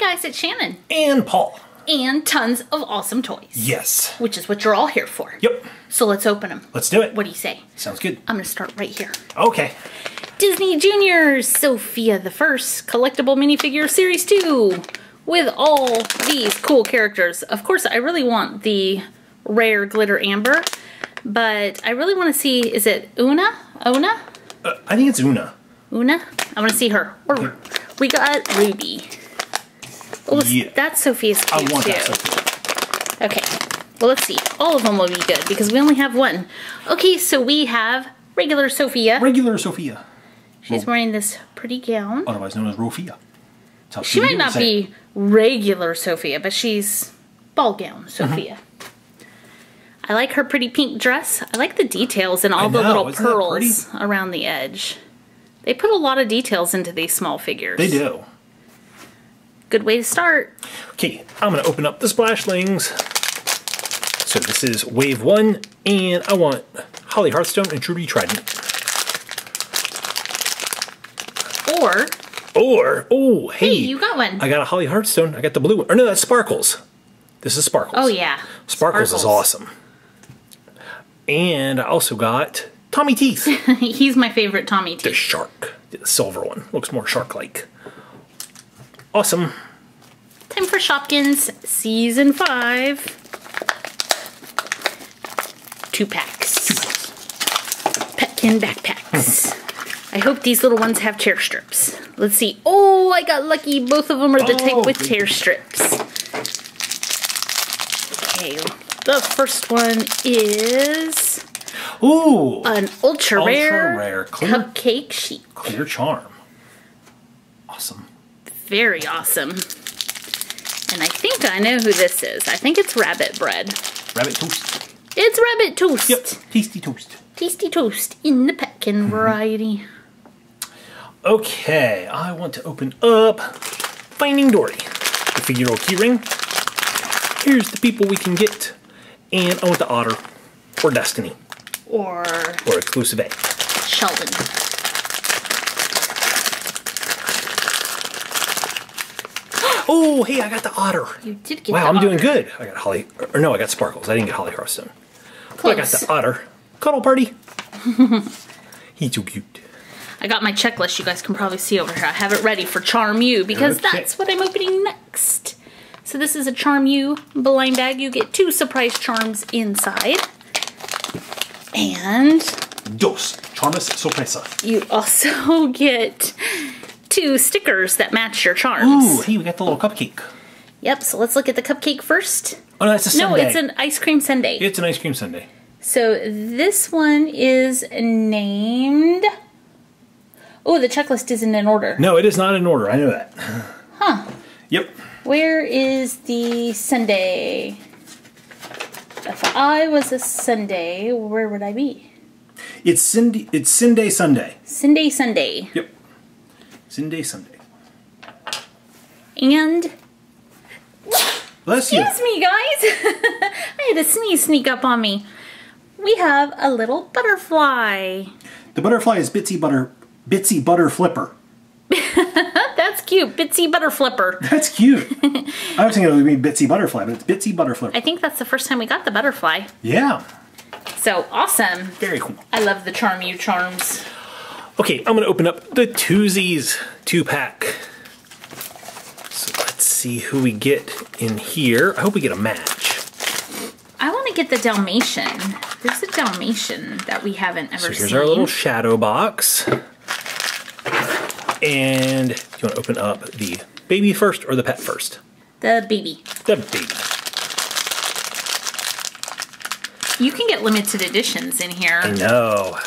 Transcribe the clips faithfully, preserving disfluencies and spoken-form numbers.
guys, it's Shannon. And Paul. And tons of awesome toys. Yes. Which is what you're all here for. Yep. So let's open them. Let's do it. What do you say? Sounds good. I'm going to start right here. Okay. Disney Junior's Sophia the First Collectible Minifigure Series two with all these cool characters. Of course, I really want the rare Glitter Amber, but I really want to see, is it Una? Ona? Uh, I think it's Una. Una? I want to see her. Or, we got Ruby. Oh, yeah. That's Sophia's cute, I want too. That Sophia. Okay. Well, let's see. All of them will be good because we only have one. Okay, so we have regular Sophia. Regular Sophia. She's Ro wearing this pretty gown. Otherwise known as Rofia. She might not say. be regular Sophia, but she's ball gown Sophia. Mm-hmm. I like her pretty pink dress. I like the details and all know, the little pearls around the edge. They put a lot of details into these small figures. They do. Good way to start. Okay, I'm gonna open up the Splashlings. So this is wave one, and I want Holly Hearthstone and Trudy Trident. Or. Or, oh, hey. Hey, you got one. I got a Holly Hearthstone, I got the blue one. Or no, that's Sparkles. This is Sparkles. Oh yeah. Sparkles, Sparkles. is awesome. And I also got Tommy Teeth. He's my favorite Tommy Teeth. The shark, the silver one, looks more shark-like. Awesome. Time for Shopkins Season five. Two packs. Two packs. Petkin backpacks. I hope these little ones have tear strips. Let's see. Oh, I got lucky. Both of them are the oh, type with tear strips. Okay. The first one is Ooh, an ultra, ultra rare, rare clear, cupcake sheet. Clear charm. Awesome. Very awesome. And I think I know who this is. I think it's rabbit bread. Rabbit toast. It's rabbit toast. Yep, tasty toast. Tasty toast in the Petkin variety. Okay, I want to open up Finding Dory, the figural keyring. Here's the people we can get. And I want the otter, or Destiny. Or... Or Exclusive A. Sheldon. Oh, hey, I got the otter. You did get wow, the I'm otter. Doing good. I got Holly, or no, I got Sparkles. I didn't get Holly Hearthstone. Close. I got the otter. Cuddle party. He's so cute. I got my checklist. You guys can probably see over here. I have it ready for Charm U because okay. that's what I'm opening next. So this is a Charm U blind bag. You get two surprise charms inside. And... Dos charmes sorpresa. You also get... two stickers that match your charms. Ooh, hey, we got the little cupcake. Yep, so let's look at the cupcake first. Oh, no, that's a sundae. No, it's an ice cream sundae. It's an ice cream sundae. So this one is named... Oh, the checklist isn't in order. No, it is not in order. I know that. Huh. Yep. Where is the sundae? If I was a sundae, where would I be? It's Cindy. It's Cindy Sundae. Cindy Sundae. Yep. Cindy Sundae. And bless you. Excuse me, guys. I had a sneeze sneak up on me. We have a little butterfly. The butterfly is Bitsy Butter Bitsy Butterflipper. That's cute. Bitsy Butterflipper. That's cute. I was thinking it would be Bitsy Butterfly, but it's Bitsy Butterflipper. I think that's the first time we got the butterfly. Yeah. So awesome. Very cool. I love the Charm U charms. Okay, I'm gonna open up the Twozies two pack. So let's see who we get in here. I hope we get a match. I wanna get the Dalmatian. There's a Dalmatian that we haven't ever seen. So here's seen. our little shadow box. And do you wanna open up the baby first or the pet first? The baby. The baby. You can get limited editions in here. I know.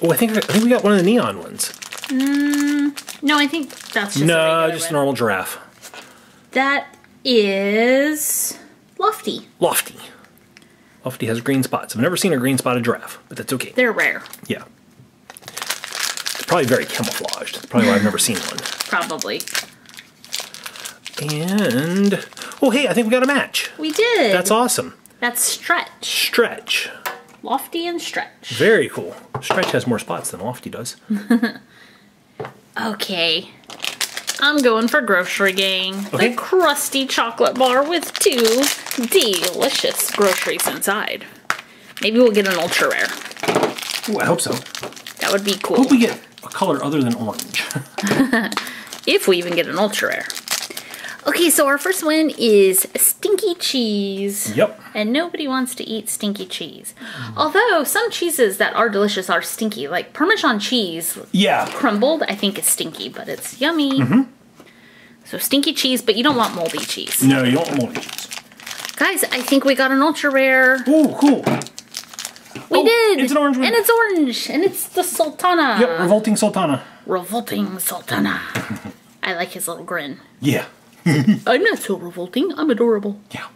Oh, I think I think we got one of the neon ones. Mm, no, I think that's just no, just a normal giraffe. That is Lofty. Lofty. Lofty has green spots. I've never seen a green spotted giraffe, but that's okay. They're rare. Yeah. They're probably very camouflaged. That's probably why I've never seen one. Probably. And oh, hey, I think we got a match. We did. That's awesome. That's Stretch. Stretch. Lofty and Stretch. Very cool. Stretch has more spots than Lofty does. Okay. I'm going for Grocery Gang. Okay. The crusty chocolate bar with two delicious groceries inside. Maybe we'll get an ultra rare. Ooh, I hope so. That would be cool. I hope we get a color other than orange. If we even get an ultra rare. Okay, so our first one is stinky cheese. Yep. And nobody wants to eat stinky cheese. Mm. Although some cheeses that are delicious are stinky, like Parmesan cheese. Yeah. Crumbled, I think, is stinky, but it's yummy. Mm-hmm. So stinky cheese, but you don't want moldy cheese. No, you don't want moldy cheese. Guys, I think we got an ultra rare. Ooh, cool. We oh, did. It's an orange one. And it's orange. And it's the Sultana. Yep, Revolting Sultana. Revolting Sultana. I like his little grin. Yeah. I'm not so revolting. I'm adorable. Yeah.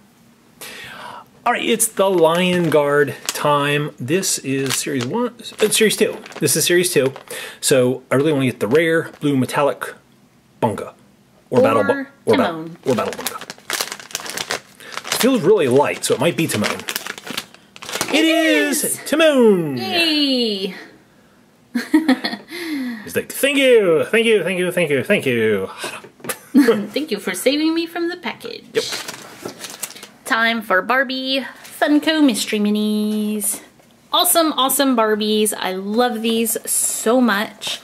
All right, it's the Lion Guard time. This is series one, uh, series two. This is series two. So I really want to get the rare blue metallic bunga, or, or battle bu or, ba or battle bunga. It feels really light, so it might be Timon. It, it is. is Timon. Yay! He's like, thank you, thank you, thank you, thank you, thank you. Thank you for saving me from the package. Yep. Time for Barbie Funko Mystery Minis. Awesome, awesome Barbies. I love these so much.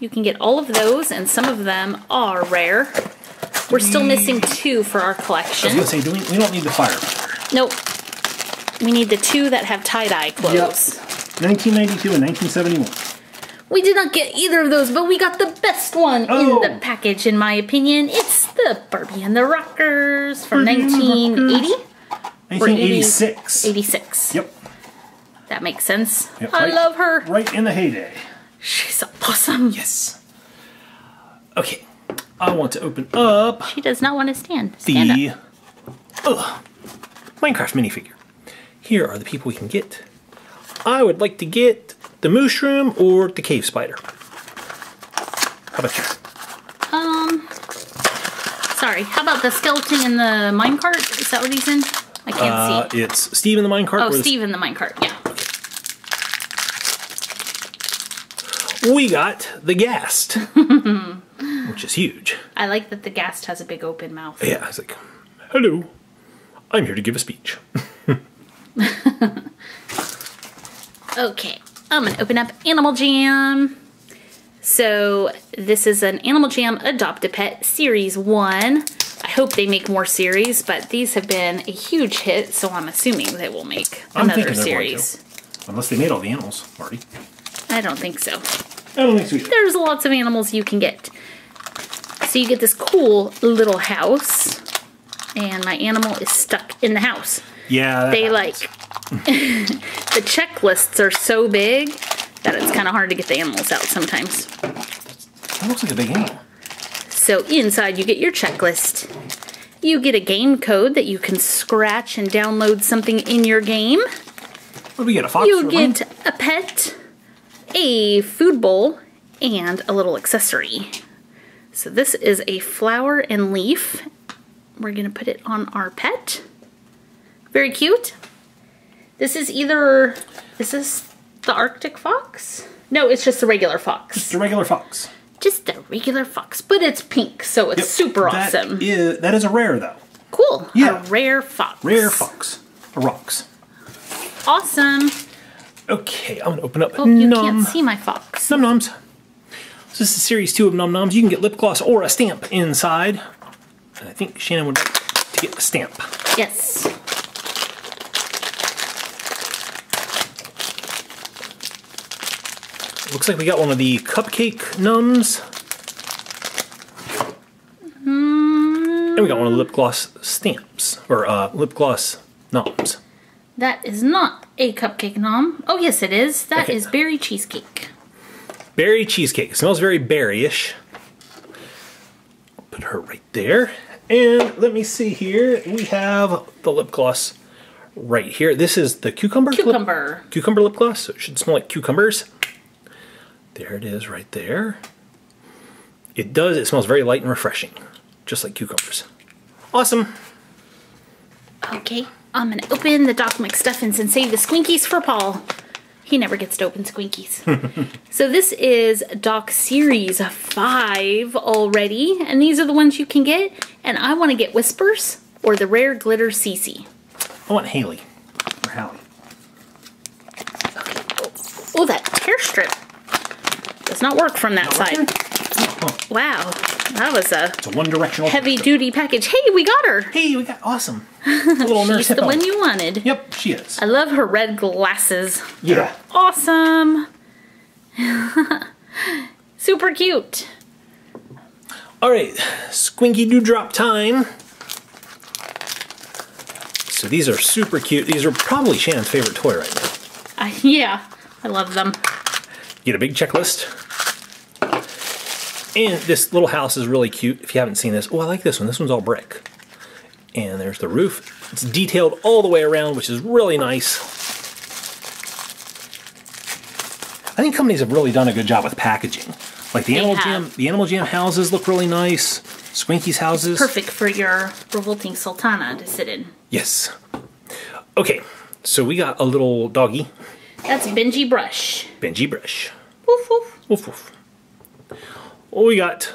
You can get all of those, and some of them are rare. We're still missing two for our collection. I was going to say, do we, we don't need the fire. Nope. We need the two that have tie-dye clothes. Yep. nineteen ninety-two and nineteen seventy-one. We did not get either of those, but we got the best one oh. in the package, in my opinion. It's the Barbie and the Rockers from nineteen eighty. nineteen eighty-six. eighty-six. Yep. That makes sense. Yep, I right, love her. Right in the heyday. She's awesome. Yes. Okay. I want to open up. She does not want to stand. stand the up. Ugh, Minecraft minifigure. Here are the people we can get. I would like to get the mushroom or the cave spider. How about you? Um, sorry. How about the skeleton in the minecart? Is that what he's in? I can't uh, see. It's Steve in the minecart. Oh, Steve in the minecart. Yeah. We got the ghast, which is huge. I like that the ghast has a big open mouth. Yeah, I was like, hello, I'm here to give a speech. Okay. I'm going to open up Animal Jam. So this is an Animal Jam Adopt-A-Pet Series one. I hope they make more series, but these have been a huge hit, so I'm assuming they will make I'm another series. Unless they made all the animals already. I don't think so. I don't think so either. There's lots of animals you can get. So you get this cool little house, and my animal is stuck in the house. Yeah, They happens. like... The checklists are so big that it's kind of hard to get the animals out sometimes. That looks like a big animal. So inside you get your checklist. You get a game code that you can scratch and download something in your game. What do we get, a fox? You get a pet, a food bowl, and a little accessory. So this is a flower and leaf. We're going to put it on our pet. Very cute. This is either, is this the Arctic fox? No, it's just a regular fox. Just a regular fox. Just a regular fox, but it's pink, so it's yep. super that awesome. Is, that is a rare, though. Cool. Yeah. A rare fox. Rare fox. A rocks. Awesome. Okay, I'm going to open up. Oh, you Num. can't see my fox. Num Noms. So this is series two of Num Noms. You can get lip gloss or a stamp inside. And I think Shannon would like to get a stamp. Yes. Looks like we got one of the cupcake nums. Mm. And we got one of the lip gloss stamps. Or uh, lip gloss noms. That is not a cupcake nom. Oh, yes, it is. That okay. is berry cheesecake. Berry cheesecake. It smells very berry-ish. I'll put her right there. And let me see here. We have the lip gloss right here. This is the cucumber. Cucumber. Lip, cucumber lip gloss. So it should smell like cucumbers. There it is right there. It does, it smells very light and refreshing, just like cucumbers. Awesome. Okay, I'm gonna open the Doc McStuffins and save the Squinkies for Paul. He never gets to open Squinkies. So this is Doc Series five already, and these are the ones you can get. And I want to get Whispers or the Rare Glitter C C. I want Haley or Hallie. Okay. Oh, oh, that tear strip does not work from that side. Oh, oh. Wow, that was a, it's a one-directional heavy-duty package. Hey, we got her. Hey, we got awesome. Little nurse. She's the one you wanted. Yep, she is. I love her red glasses. Yeah. Awesome. Super cute. All right, Squinky Dewdrop time. So these are super cute. These are probably Shannon's favorite toy right now. Uh, yeah, I love them. Get a big checklist. And this little house is really cute. If you haven't seen this, oh, I like this one. This one's all brick. And there's the roof. It's detailed all the way around, which is really nice. I think companies have really done a good job with packaging. Like the Animal Jam, the Animal Jam houses look really nice. Squinky's houses. It's perfect for your revolting Sultana to sit in. Yes. Okay, so we got a little doggy. That's Benji Brush. Benji Brush. Woof woof. Woof woof. Well, we got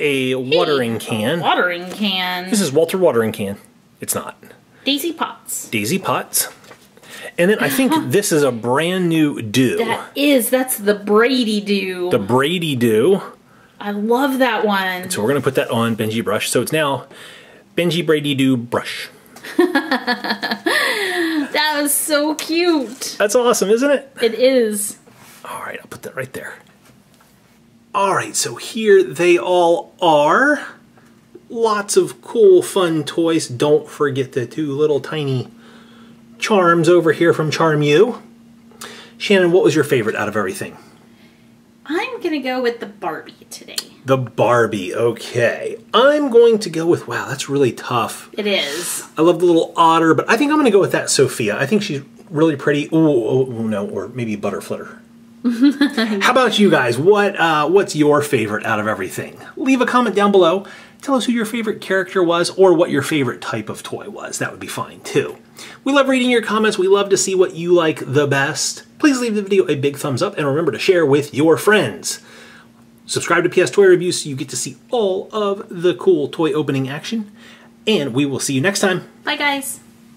a watering hey, can. A watering can. This is Walter watering can. It's not. Daisy Potts. Daisy Potts. And then I think this is a brand new do. That is. That's the Brady do. The Brady do. I love that one. And so we're going to put that on Benji Brush. So it's now Benji Brady do Brush. That was so cute. That's awesome, isn't it? It is. All right. I'll put that right there. All right, so here they all are. Lots of cool, fun toys. Don't forget the two little tiny charms over here from Charm U. Shannon, what was your favorite out of everything? I'm going to go with the Barbie today. The Barbie, okay. I'm going to go with, wow, that's really tough. It is. I love the little otter, but I think I'm going to go with that Sophia. I think she's really pretty. Ooh, oh, oh, no, or maybe Butterflitter. How about you guys? What uh, what's your favorite out of everything? Leave a comment down below. Tell us who your favorite character was or what your favorite type of toy was. That would be fine too. We love reading your comments. We love to see what you like the best. Please leave the video a big thumbs up and remember to share with your friends. Subscribe to P S Toy Review so you get to see all of the cool toy opening action. And we will see you next time. Bye guys.